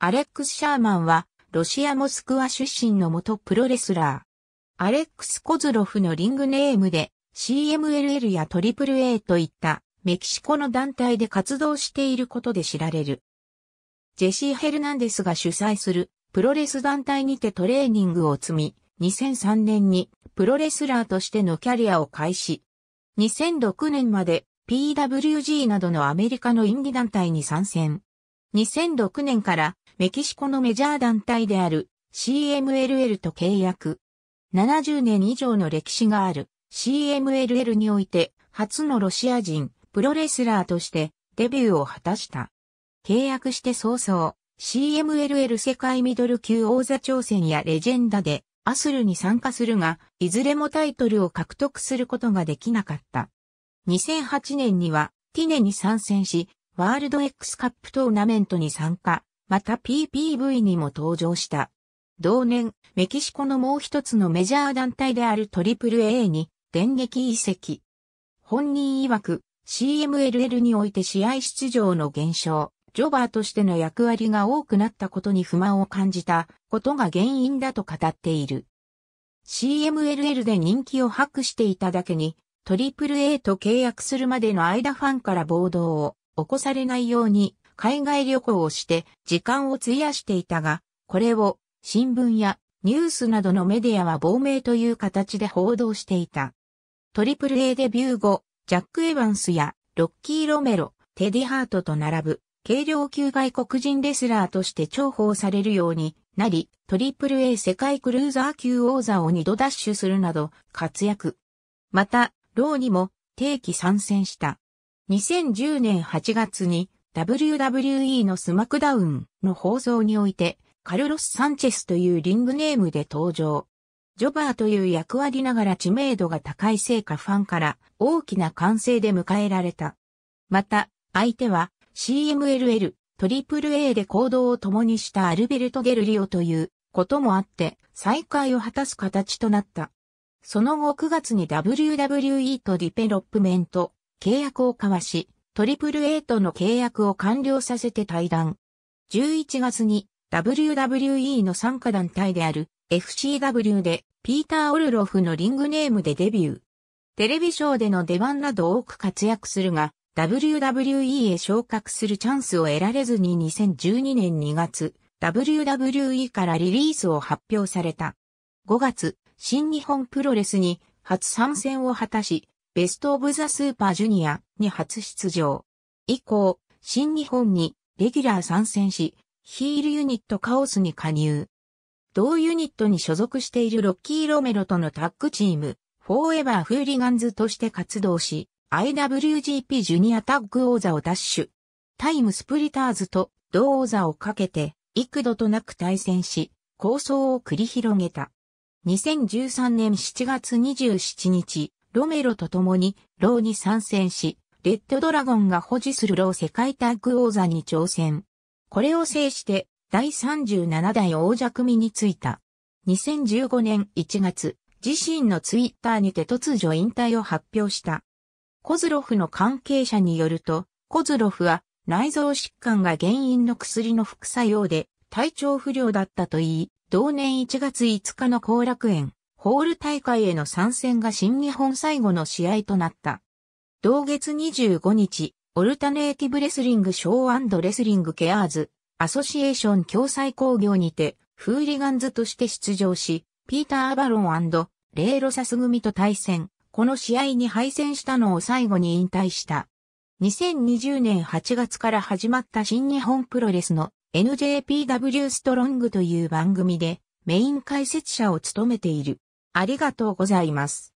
アレックス・シャーマンは、ロシア・モスクワ出身の元プロレスラー。アレックス・コズロフのリングネームで、CMLL や AAA といった、メキシコの団体で活動していることで知られる。ジェシー・ヘルナンデスが主催するプロレス団体にてトレーニングを積み、2003年にプロレスラーとしてのキャリアを開始。2006年まで PWG などのアメリカのインディ団体に参戦。2006年からメキシコのメジャー団体である CMLL と契約。70年以上の歴史がある CMLL において初のロシア人プロレスラーとしてデビューを果たした。契約して早々、CMLL 世界ミドル級王座挑戦やレジェンダでアスルに参加するが、いずれもタイトルを獲得することができなかった。2008年にはTNAに参戦し、ワールド X カップトーナメントに参加、また PPV にも登場した。同年、メキシコのもう一つのメジャー団体である AAA に電撃移籍。本人曰く、CMLL において試合出場の減少、ジョバーとしての役割が多くなったことに不満を感じたことが原因だと語っている。CMLL で人気を博していただけに、AAA と契約するまでの間ファンから暴動を起こされないように海外旅行をして時間を費やしていたが、これを新聞やニュースなどのメディアは亡命という形で報道していた。AAA デビュー後、ジャック・エヴァンスやロッキー・ロメロ、テディ・ハートと並ぶ軽量級外国人レスラーとして重宝されるようになり、AAA 世界クルーザー級王座を2度奪取するなど活躍。また、ローにも定期参戦した。2010年8月に WWE のスマクダウンの放送においてカルロス・サンチェスというリングネームで登場。ジョバーという役割ながら知名度が高いせいかファンから大きな歓声で迎えられた。また、相手は CMLL、AAA で行動を共にしたアルベルト・ゲルリオということもあって再会を果たす形となった。その後9月に WWE とディペロップメント契約を交わし、AAA との契約を完了させて退団。11月に WWE の傘下団体である FCW でピーター・オルロフのリングネームでデビュー。テレビショーでの出番など多く活躍するが、WWE へ昇格するチャンスを得られずに2012年2月、WWE からリリースを発表された。5月、新日本プロレスに初参戦を果たし、ベストオブザスーパージュニアに初出場。以降、新日本にレギュラー参戦し、ヒールユニットカオスに加入。同ユニットに所属しているロッキー・ロメロとのタッグチーム、フォーエバー・フーリガンズとして活動し、IWGP ジュニアタッグ王座を奪取。タイムスプリターズと同王座をかけて、幾度となく対戦し、抗争を繰り広げた。2013年7月27日、ロメロと共にローに参戦し、レッドドラゴンが保持するロー世界タッグ王座に挑戦。これを制して、第37代王者組についた。2015年1月、自身のツイッターにて突如引退を発表した。コズロフの関係者によると、コズロフは内臓疾患が原因の薬の副作用で体調不良だったと言い、同年1月5日の後楽園ホール大会への参戦が新日本最後の試合となった。同月25日、オルタネーティブレスリングショー&レスリングケアーズ。アソシエーション共催興行にて、フーリガンズとして出場し、ピーター・アバロン&レイ・ロサス組と対戦、この試合に敗戦したのを最後に引退した。2020年8月から始まった新日本プロレスの NJPW ストロングという番組でメイン解説者を務めている。ありがとうございます。